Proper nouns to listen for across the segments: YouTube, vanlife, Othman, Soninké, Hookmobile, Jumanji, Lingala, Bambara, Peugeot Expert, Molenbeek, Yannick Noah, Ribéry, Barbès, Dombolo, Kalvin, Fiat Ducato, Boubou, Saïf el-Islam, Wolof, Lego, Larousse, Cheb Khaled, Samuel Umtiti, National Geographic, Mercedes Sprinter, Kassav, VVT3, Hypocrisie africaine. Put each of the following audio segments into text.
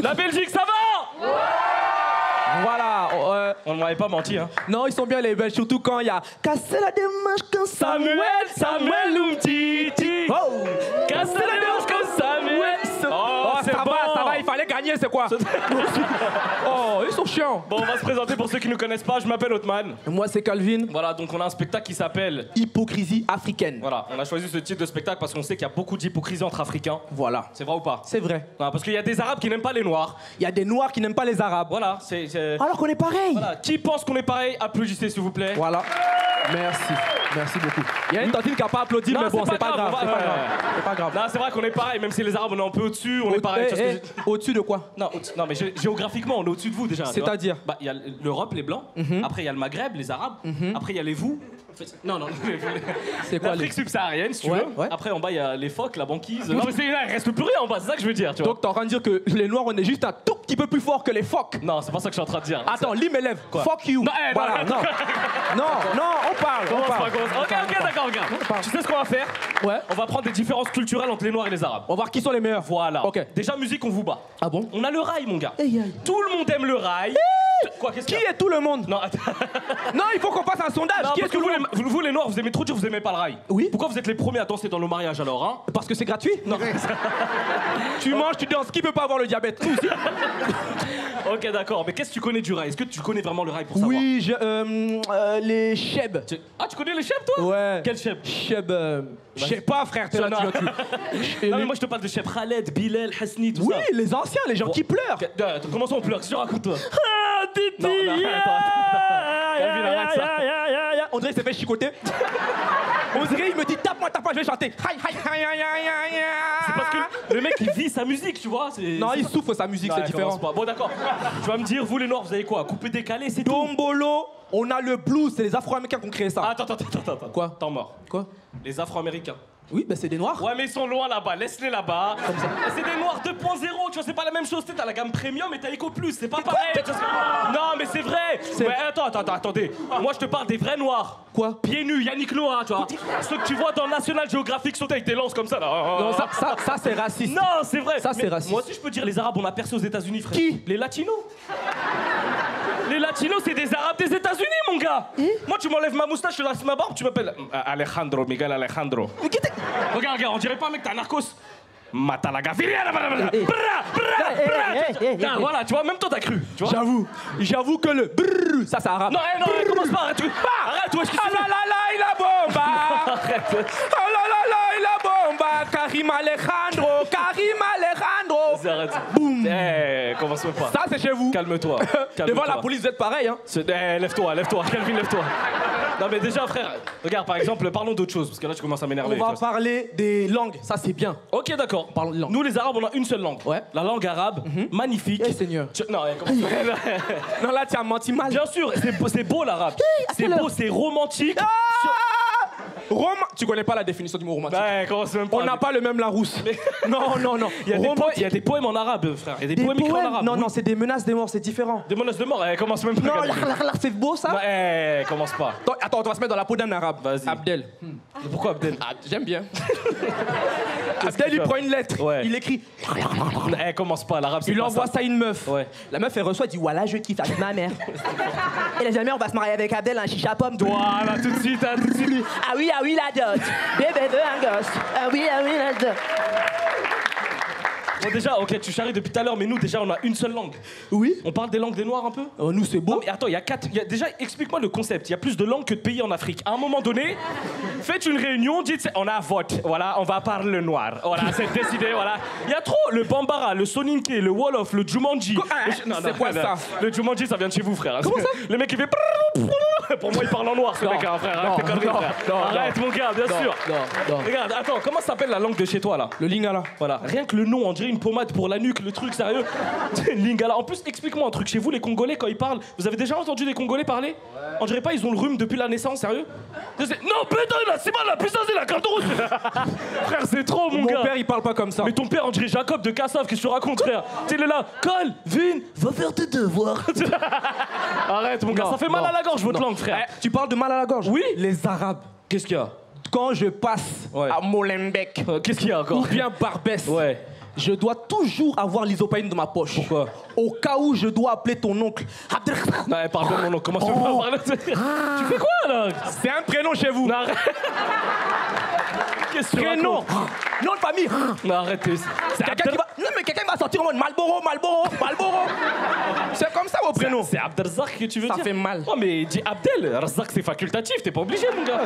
La Belgique, ça va? Voilà, on ne m'avait pas menti, hein. Non, ils sont bien les Belges, surtout quand il y a Casser la démarche comme Samuel Umtiti. Oh, Casser la démarche comme Samuel. Oh, ça va, il fallait gagner, c'est quoi? Oh, ils sont chiants. Bon, on va se présenter pour ceux qui ne nous connaissent pas. Je m'appelle Othman. Moi, c'est Kalvin. Voilà, donc on a un spectacle qui s'appelle Hypocrisie africaine. Voilà, on a choisi ce type de spectacle parce qu'on sait qu'il y a beaucoup d'hypocrisie entre Africains. Voilà. C'est vrai ou pas? C'est vrai. Non, parce qu'il y a des Arabes qui n'aiment pas les Noirs. Il y a des Noirs qui n'aiment pas les Arabes. Voilà, alors qu'on est pareil. Voilà. Qui pense qu'on est pareil? Applaudissez, s'il vous plaît. Voilà. Merci. Merci beaucoup. Il y a une tantine qui n'a pas applaudi, mais bon, c'est pas grave. C'est pas grave. Non, c'est vrai qu'on est pareil, même si les Arabes, on est un peu au-dessus, on est pareil. Au-dessus de quoi? Non, mais géographiquement, on est au-dessus de vous déjà. C'est-à-dire? Bah, il y a l'Europe, les Blancs. Après, il y a le Maghreb, les Arabes. Après, il y a les vous. Non, non. C'est quoi? L'Afrique subsaharienne, si tu veux. Après, en bas, il y a les phoques, la banquise. Non, mais là, il reste plus rien en bas, c'est ça que je veux dire. Donc, t'es en train de dire que les Noirs, on est juste un tout petit peu plus fort que les phoques? Non, c'est pas ça que je suis en train de dire. Attends, lis mes lèvres. Fuck you. Voilà, non. Non, on parle. Ok, d'accord, regarde. Tu sais ce qu'on va faire? Ouais. On va prendre des différences culturelles entre les Noirs et les Arabes. On va voir qui sont les meilleurs. Voilà. Ok. Déjà, musique, on vous bat. Ah bon? On a le rail, mon gars. Tout le monde aime le rail. Quoi, qui est tout le monde? Non, attends. Non, il faut qu'on fasse un sondage. Non, qui est tout le monde? Vous, les Noirs, vous aimez trop dire, vous aimez pas le rail. Oui. Pourquoi vous êtes les premiers à danser dans le mariage alors, hein? Parce que c'est gratuit? Non. Tu manges, tu danses. Qui peut pas avoir le diabète? Ok, d'accord. Mais qu'est-ce que tu connais du rail? Est-ce que tu connais vraiment le rail pour savoir? Oui, les Cheb. Ah, tu connais les Cheb, toi? Ouais. Quel Cheb? Cheb. Je sais pas, frère, t'es là, tu vas tuer. Non, mais moi, je te parle de Cheb Khaled, Bilal, Hasni, tout ça. Oui, les anciens, les gens qui pleurent. Comment ça, on pleure? Qu'est-ce que tu racontes, toi? Non, attends. On dirait qu'il s'est fait chicoter. On dirait il me dit tape-moi, tape-moi, je vais chanter. C'est parce que le mec il vit sa musique, tu vois. Non, il souffre sa musique, c'est différent. Bon, d'accord. Tu vas me dire, vous les Noirs, vous avez quoi? Coupé, décalé, c'est tout. Dombolo, on a le blues, c'est les Afro-Américains qui ont créé ça. Attends. Quoi? T'es mort. Quoi? Les Afro-Américains. Oui, bah c'est des Noirs. Ouais, mais ils sont loin là-bas, laisse-les là-bas. C'est des Noirs 2.0, tu vois, c'est pas la même chose. T'as la gamme premium et t'as Eco Plus, c'est pas pareil. Non, mais c'est vrai. Mais attendez. Moi, je te parle des vrais Noirs. Quoi? Pieds nus, Yannick Noah, tu vois. Ceux que tu vois dans National Geographic sauter avec des lances comme ça, là. Non, ça c'est raciste. Non, c'est vrai. Ça, c'est raciste. Moi aussi, je peux dire, les Arabes, on a percé aux États-Unis, frère. Qui? Les Latinos. Les Latinos, c'est des Arabes des États-Unis, mon gars. Moi, tu m'enlèves ma moustache, je lâche ma barbe, tu m'appelles Alejandro, Miguel Alejandro. Regarde, on dirait pas, mec, t'es un narcos. Matalaga, voilà, tu vois, même toi t'as cru. J'avoue que le brrr, ça c'est arabe. Non, commence pas, arrête. Arrête, wesh. Ah la la la, il a bomba. Arrête. Ah la la la, il a bomba. Karim Alejandro. Boum. Commence pas. Ça c'est chez vous. Calme-toi. Devant la police, vous êtes pareil, hein. Lève-toi, Calvin, lève-toi. Non mais déjà frère, regarde par exemple, parlons d'autre chose parce que là tu commences à m'énerver. On va parler des langues, ça c'est bien. Ok d'accord, parlons de langues. Nous les Arabes on a une seule langue. Ouais. La langue arabe, magnifique. Eh Seigneur. Non là tu as menti mal. Bien sûr, c'est beau l'arabe. C'est beau, c'est romantique. Tu connais pas la définition du mot romantique. On n'a pas le même Larousse. Non. Il y a des poèmes en arabe, frère. Il y a des poèmes écrits en arabe. Non, c'est des menaces de mort, c'est différent. Des menaces de mort, commence même pas. Non, c'est beau ça. Commence pas. Attends, on va se mettre dans la peau d'un arabe. Vas-y. Abdel. Pourquoi Abdel? J'aime bien. Abdel, il prend une lettre. Il écrit. Commence pas, l'arabe c'est pas ça. Il envoie ça à une meuf. La meuf, elle reçoit, dit voilà, je kiffe avec ma mère. Et la jamais, on va se marier avec Abdel, un chicha pomme. Voilà, tout de suite. Ah oui, la dot. Bébé veut un gosse. Ah oui, la dot. Bon, déjà, ok, tu charries depuis tout à l'heure, mais nous, déjà, on a une seule langue. Oui. On parle des langues des Noirs un peu? Nous, c'est beau. Attends, il y a quatre. Déjà, explique-moi le concept. Il y a plus de langues que de pays en Afrique. À un moment donné, faites une réunion, dites, on a vote. Voilà, on va parler le noir. Voilà, c'est décidé, voilà. Il y a trop le Bambara, le Soninké, le Wolof, le Jumanji. C'est quoi ça? Le Jumanji, ça vient de chez vous, frère. Comment ça? Le mec, il fait. Pour moi, il parle en noir, ce mec, hein, frère. Arrête, mon gars, bien sûr. Regarde, attends, comment s'appelle la langue de chez toi, là? Le Lingala. Voilà. Rien que le nom, on dirait une pommade pour la nuque, le truc, sérieux. Lingala. En plus, explique-moi un truc. Chez vous, les Congolais, quand ils parlent, vous avez déjà entendu les Congolais parler? On dirait pas, ils ont le rhume depuis la naissance, sérieux? Non, putain, c'est pas la puissance de la carte rouge. Frère, c'est trop, mon gars. Mon père, il parle pas comme ça. Mais ton père, on dirait Jacob de Kassav, qu'est-ce que tu racontes, frère? T'es là, Kalvin, va faire tes devoirs. Arrête, mon gars, ça fait mal à la gorge, votre langue. Frère. Tu parles de mal à la gorge? Oui. Les Arabes. Qu'est-ce qu'il y a? Quand je passe à Molenbeek. Qu'est-ce qu'il y a encore? Ou bien Barbès. je dois toujours avoir l'isopaïne dans ma poche. Pourquoi? Au cas où je dois appeler ton oncle. Non, pardon, mon oncle, comment tu veux pas parler? Tu fais quoi, là? C'est un prénom chez vous. Non, arrête. Qu'est-ce que tu racontes? Prénom. Nom de famille. Non, arrêtez. C'est quelqu'un qui va... Non, mais quelqu'un va sortir en mode Malboro, Malboro, Malboro. C'est comme ça, vos prénoms. C'est Abdelzak que tu veux dire? Ça fait mal. Oh, mais dis Abdel. Razak, c'est facultatif, t'es pas obligé, mon gars.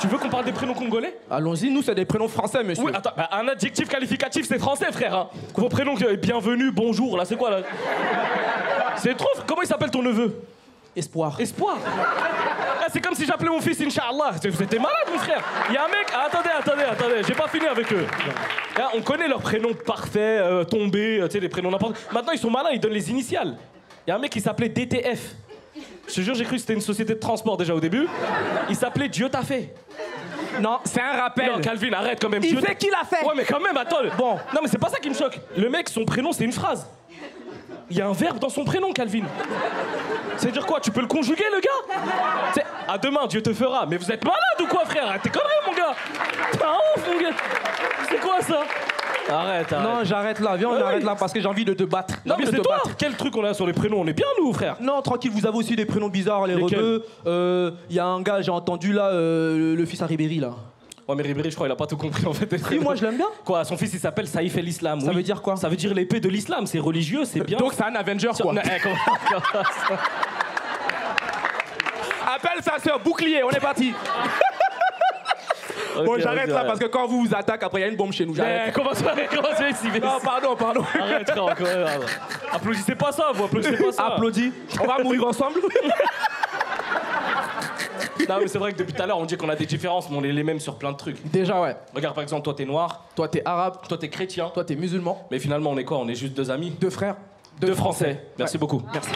Tu veux qu'on parle des prénoms congolais? Allons-y, nous, c'est des prénoms français, monsieur. Oui, attends, bah, un adjectif qualificatif, c'est français, frère. Hein. Vos prénoms, bienvenue, bonjour, là, c'est quoi, là? C'est trop. Comment il s'appelle ton neveu? Espoir. Espoir? Ah, c'est comme si j'appelais mon fils Inch'Allah. Vous étiez malade, mon frère. Il y a un mec. Ah, attendez, j'ai pas fini avec eux. Là, on connaît leurs prénoms parfaits, tombés, tu sais, des prénoms n'importe. Maintenant, ils sont malins, ils donnent les initiales. Il y a un mec qui s'appelait DTF. Je te jure, j'ai cru que c'était une société de transport déjà au début. Il s'appelait Dieu t'a fait. Non, c'est un rappel. Non, Kalvin, arrête quand même. Il fait qu'il a fait. Ouais, mais quand même, attends. Bon, non, mais c'est pas ça qui me choque. Le mec, son prénom, c'est une phrase. Il y a un verbe dans son prénom, Kalvin. C'est-à-dire quoi? Tu peux le conjuguer, le gars? C'est à demain, Dieu te fera. Mais vous êtes malade ou quoi, frère? T'es connerie, mon gars. T'es un ouf, mon gars. C'est quoi ça? Arrête. Non, j'arrête là. Viens, on arrête là parce que j'ai envie de te battre. Non, mais c'est toi. Quel truc on a sur les prénoms? On est bien, nous, frère? Non, tranquille, vous avez aussi des prénoms bizarres, les rebeux. Il y a un gars, j'ai entendu là, le fils à Ribéry, là. Ouais, mais Ribéry, je crois, il a pas tout compris en fait. Oui, moi je l'aime bien. Quoi, son fils il s'appelle Saïf el-Islam. Ça veut dire quoi? Ça veut dire l'épée de l'islam, c'est religieux, c'est bien. Donc c'est un Avenger quoi. Appelle sa soeur, bouclier, on est parti. Bon, okay, j'arrête là parce que quand vous vous attaquez, après il y a une bombe chez nous. J'arrête. Comment ça ici? Non, pardon. Arrête, frère, encore. Applaudissez pas ça, vous applaudissez pas ça. Applaudis. On va mourir ensemble. Non, mais c'est vrai que depuis tout à l'heure, on dit qu'on a des différences, mais on est les mêmes sur plein de trucs. Déjà, ouais. Regarde, par exemple, toi, t'es noir. Toi, t'es arabe. Toi, t'es chrétien. Toi, t'es musulman. Mais finalement, on est quoi? On est juste deux amis. Deux frères. Deux français. Merci beaucoup. Merci.